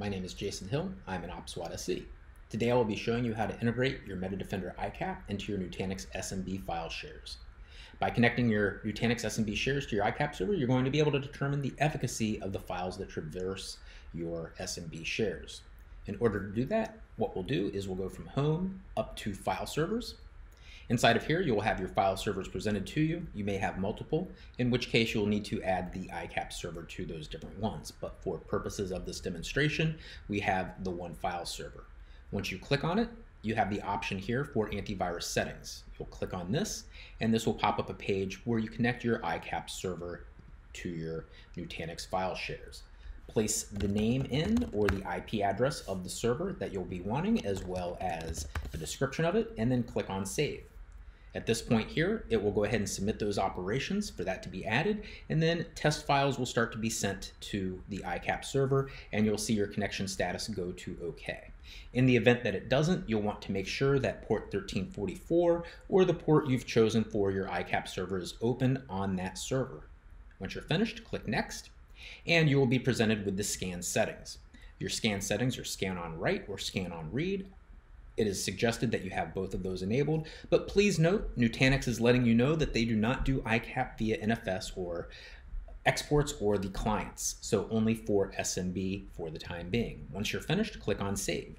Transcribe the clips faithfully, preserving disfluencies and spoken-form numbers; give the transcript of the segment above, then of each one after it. My name is Jason Hill. I'm an OPSWAT S E. Today I will be showing you how to integrate your MetaDefender I CAP into your Nutanix S M B file shares. By connecting your Nutanix S M B shares to your I CAP server, you're going to be able to determine the efficacy of the files that traverse your S M B shares. In order to do that, what we'll do is we'll go from home up to file servers. Inside of here, you will have your file servers presented to you. You may have multiple, in which case you'll need to add the I CAP server to those different ones. But for purposes of this demonstration, we have the one file server. Once you click on it, you have the option here for antivirus settings. You'll click on this, and this will pop up a page where you connect your I CAP server to your Nutanix file shares. Place the name in or the I P address of the server that you'll be wanting, as well as the description of it, and then click on Save. At this point here, it will go ahead and submit those operations for that to be added, and then test files will start to be sent to the I CAP server, and you'll see your connection status go to OK. In the event that it doesn't, you'll want to make sure that port thirteen forty-four or the port you've chosen for your I CAP server is open on that server. Once you're finished, click Next, and you will be presented with the scan settings. Your scan settings are scan on write or scan on read. It is suggested that you have both of those enabled, but please note Nutanix is letting you know that they do not do I CAP via N F S or exports or the clients, so only for S M B for the time being. Once you're finished, click on Save.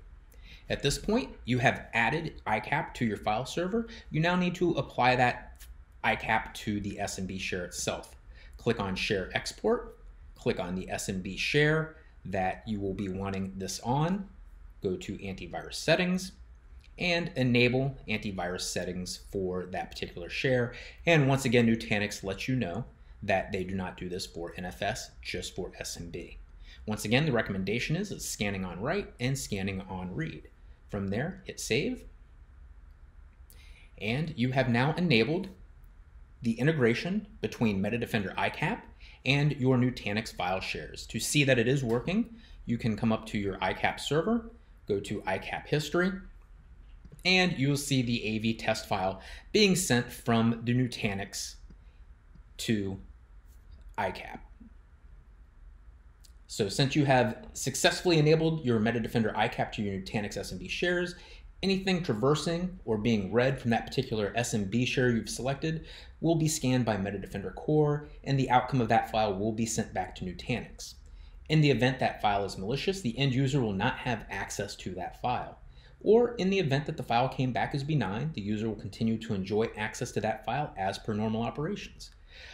At this point, you have added I CAP to your file server. You now need to apply that I CAP to the S M B share itself. Click on Share Export, click on the S M B share that you will be wanting this on, go to Antivirus Settings, and enable antivirus settings for that particular share. And once again, Nutanix lets you know that they do not do this for N F S, just for S M B. Once again, the recommendation is it's scanning on write and scanning on read. From there, hit Save. And you have now enabled the integration between MetaDefender I CAP and your Nutanix file shares. To see that it is working, you can come up to your I CAP server, go to I CAP history, and you'll see the A V test file being sent from the Nutanix to I CAP. So since you have successfully enabled your MetaDefender I CAP to your Nutanix S M B shares, anything traversing or being read from that particular S M B share you've selected will be scanned by MetaDefender Core, and the outcome of that file will be sent back to Nutanix. In the event that file is malicious, the end user will not have access to that file. Or in the event that the file came back as benign, the user will continue to enjoy access to that file as per normal operations.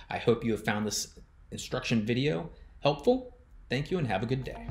I hope you have found this instruction video helpful. Thank you and have a good day.